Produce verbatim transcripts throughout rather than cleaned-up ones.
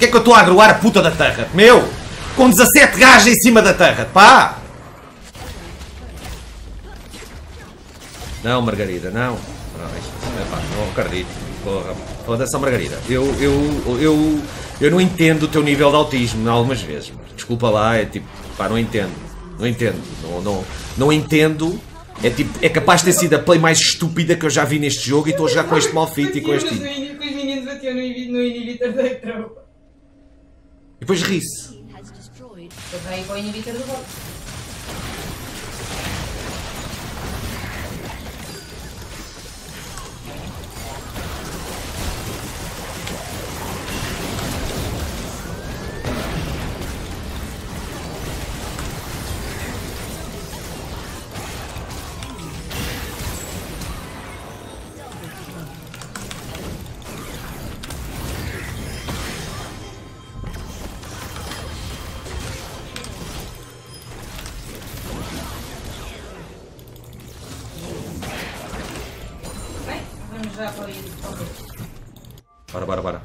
Porquê é que eu estou a agroar a puta da Turret? Meu! Com dezassete gajos em cima da Turret, pá! Não, Margarida, não. Não, isto, epá, não acredito. Porra, foda-se, Margarida. Eu, eu, eu, eu não entendo o teu nível de autismo, algumas vezes. Desculpa lá, é tipo, pá, não entendo. Não entendo. Não, não, não entendo. É tipo, é capaz de ter sido a play mais estúpida que eu já vi neste jogo e estou a jogar com este malfit e com este... Com os meninos bateu no inhibitor da tropa. E depois ri-se. Depois vai para o inhibitor do box. Bora, bora, bora.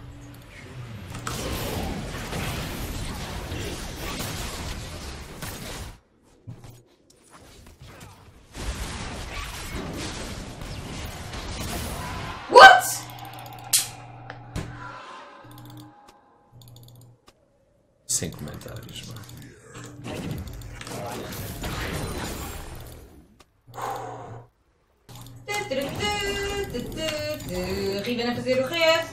What? Sem comentários, mano. Riven a fazer o resto.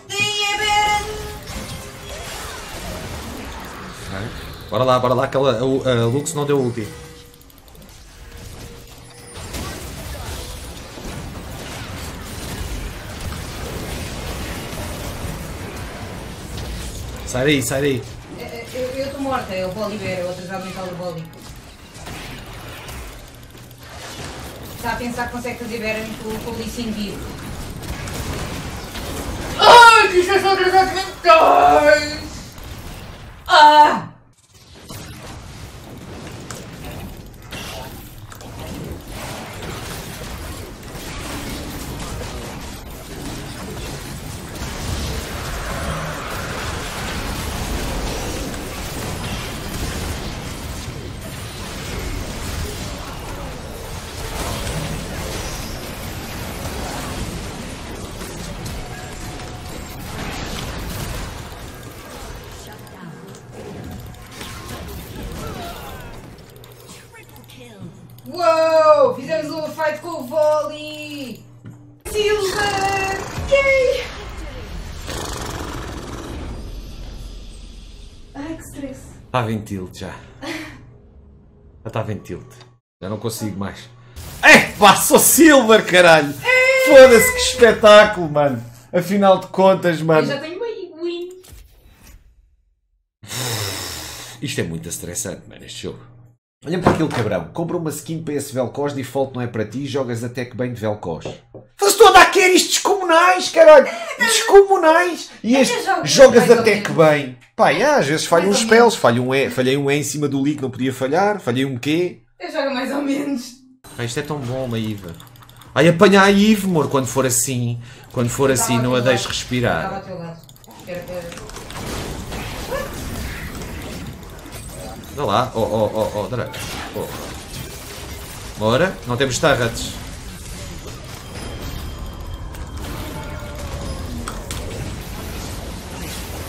Bora lá, bora lá, que ela, a, a Lux não deu ulti. Sai daí, sai daí. Eu estou morta, é o Boli Vera, é o atrasado mental do Boli. Está a pensar que consegue fazer Vera com o Lee sem vivo. Ai, que já são atrasados mentais! Ah! Estava em tilt já. Já estava em tilt. Já não consigo mais. É pá, sou Silver, caralho! Foda-se, que espetáculo, mano! Afinal de contas, mano. Eu já tenho uma win. Isto é muito estressante, mano, este jogo. Olha para aquele cabrão. Compra uma skin para esse Vel'Koz, default não é para ti e jogas até que bem de Vel'Koz. Faz toda a queres descomunais, caralho! Descomunais! E este jogas até que bem. Pá, yeah, às vezes falho mais uns spells, falho um E, falhei um E em cima do Lee que não podia falhar, falhei um Q. Eu jogo mais ou menos. Ah, isto é tão bom, uma Iva. Ai, apanha a Iva, amor, quando for assim. Quando for eu assim, não a deixes respirar. Estava ao teu lado. Quero, quero. Dá lá, oh, oh, oh, oh, Draven. Oh. Bora, não temos targets.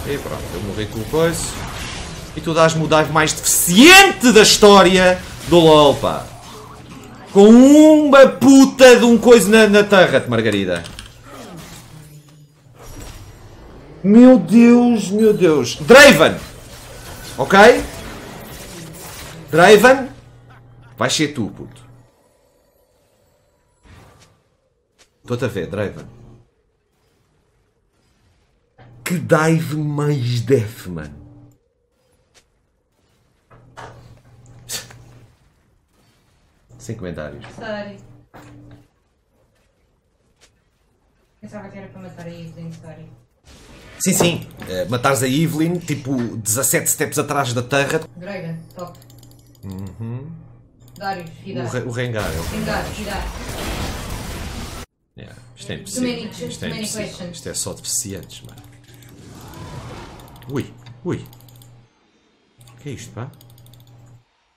E pronto, eu morri com o coice. E tu dás-me o dive mais deficiente da história do LOL, pá. Com uma puta de um coice na, na turret, Margarida. Meu Deus, meu Deus. Draven! Ok? Draven! Vai ser tu, puto. Estou-te a ver, Draven. Que dive mais def, mano. Sem comentários. Sorry. Pensava que era para matar a Evelyn, sorry. Sim, sim. Uh, matares a Evelyn, tipo, dezassete steps atrás da Turret. Draven, top. Uhum. Darius, cuidado. O, o Rengar. É o Rengar, cuidado. Yeah. Isto é impossível. Isto é, impossível. Isto é só deficientes, mano. Ui, Ui. O que é isto, pá?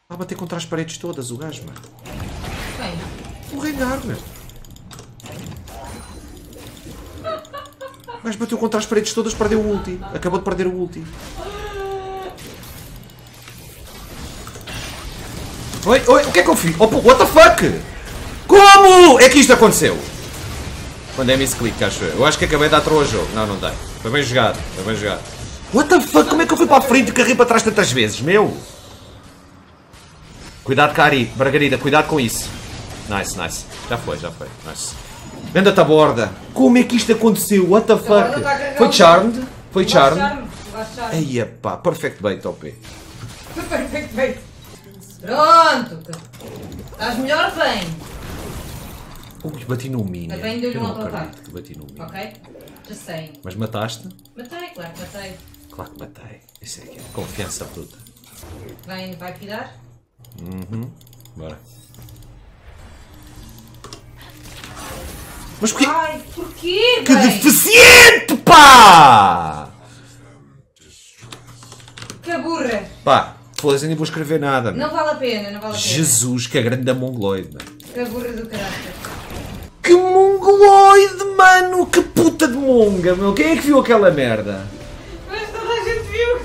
Está a bater contra as paredes todas o gajo, mano. O Rengar, meu. O gajo bateu contra as paredes todas, perdeu o ulti. Acabou de perder o ulti. Oi, oi, o que é que eu fiz? Oh, what the fuck? Como é que isto aconteceu? Quando é misclick, acho eu. Eu acho que acabei de dar troll ao jogo. Não, não dei. Foi bem jogado, foi bem jogado. What the fuck? Como é que eu fui para a frente e carrei para trás tantas vezes, meu? Cuidado, Cari. Margarida, cuidado com isso. Nice, nice. Já foi, já foi. Nice. Venda-te a borda. Como é que isto aconteceu? What the fuck? Foi charmed? Foi charmed? Aí, pá. Perfect bait, O P. Perfect bait. Pronto. Estás melhor, vem. Ui, bati no mini. Eu não acredito que bati no mini. Ok, já sei. Mas mataste? Matei, claro que matei. Claro que matei. Isso é que é confiança bruta. Vai, vai cuidar? Uhum. Bora. Mas porquê? Ai, porquê? Que véi? Deficiente, pá! Que burra! Pá, foda-se, eu nem vou escrever nada. Não, meu. Vale a pena, não vale a pena. Jesus, que é grande da mongoloide, mano. Que burra do caralho. Que mongoloide, mano! Que puta de monga, meu! Quem é que viu aquela merda? Mas toda a gente viu!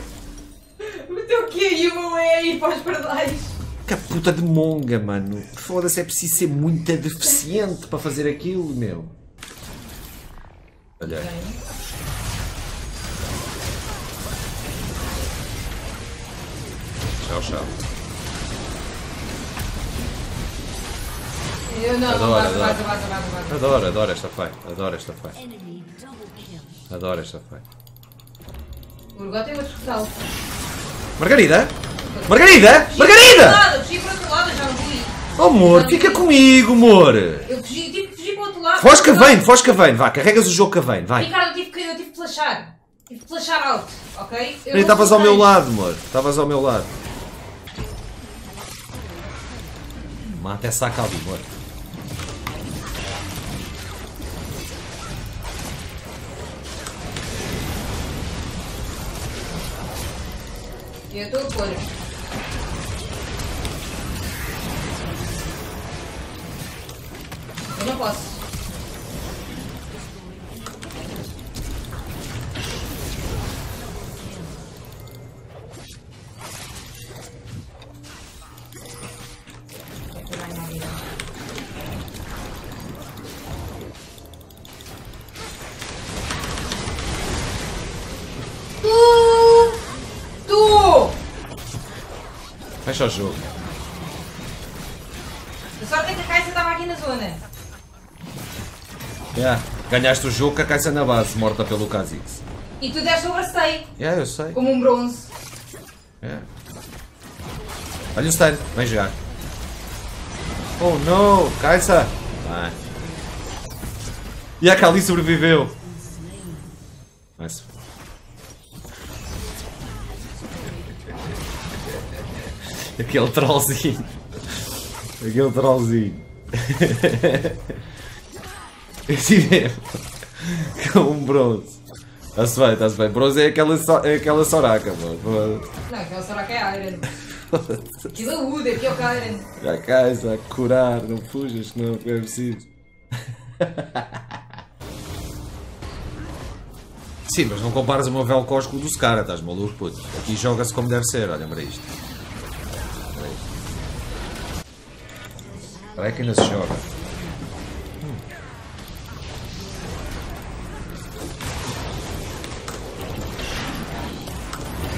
O teu Q e o meu E aí para os pardais! Que puta de monga, mano! Foda-se, é preciso ser muito deficiente para fazer aquilo, meu! Olha. Tchau, tchau. Eu não, adoro, não adoro. Adoro, adoro, adoro, adoro esta fight, adoro esta fight. Adoro esta fight. O Urgot tem outro salto. Margarida? Margarida? Margarida! Eu fugi para o outro lado, já vi. Oh, amor, fica comigo, amor. Eu fugi, tive que fugir para o outro lado. Foz Cavane, Foz Cavane, vá, carregas o jogo Cavane, vai. Ricardo, eu tive que, eu tive que flashar. Tive que flashar alto, ok? Estavas ao meu lado, amor, estavas ao meu lado. Mata essa calma, amor. Eu estou a pôr. Eu não posso. Fecha o jogo. A sorte é que a Kai'Sa estava aqui na zona. Yeah. Ganhaste o jogo com a Kai'Sa na base, morta pelo Kha'Zix. E tu deste o overstay. Yeah, eu sei. Como um bronze. Yeah. Olha o style, vem jogar. Oh no, Kai'Sa. Vai. E a Kali sobreviveu. Nice. Aquele trollzinho. Aquele trollzinho. Esse mesmo. Com um bronze. Está-se bem, está-se bem. Bronze é aquela, so é aquela Soraka, mano. Não, aquela Soraka é Iron. Aquilo é Wood, aqui é o Iron. Já cais a curar, não fujas, que não é preciso. Sim, mas não comparas o meu Vel'Koz com o dos caras, estás maluco, puto. Aqui joga-se como deve ser, olha para isto. Será que ainda se joga? Hum.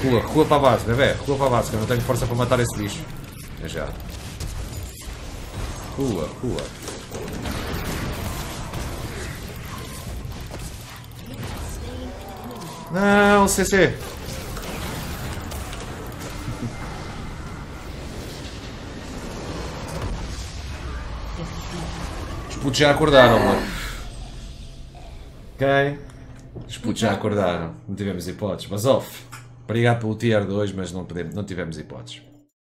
Recua, recua para a base, bebê, recua para a base, que eu não tenho força para matar esse bicho. É já. Recua, recua. Não, C C! Os putos já acordaram, mano. Ok? Os putos já acordaram. Não tivemos hipóteses. Mas off. Obrigado pelo tier dois, mas não, podemos, não tivemos hipóteses.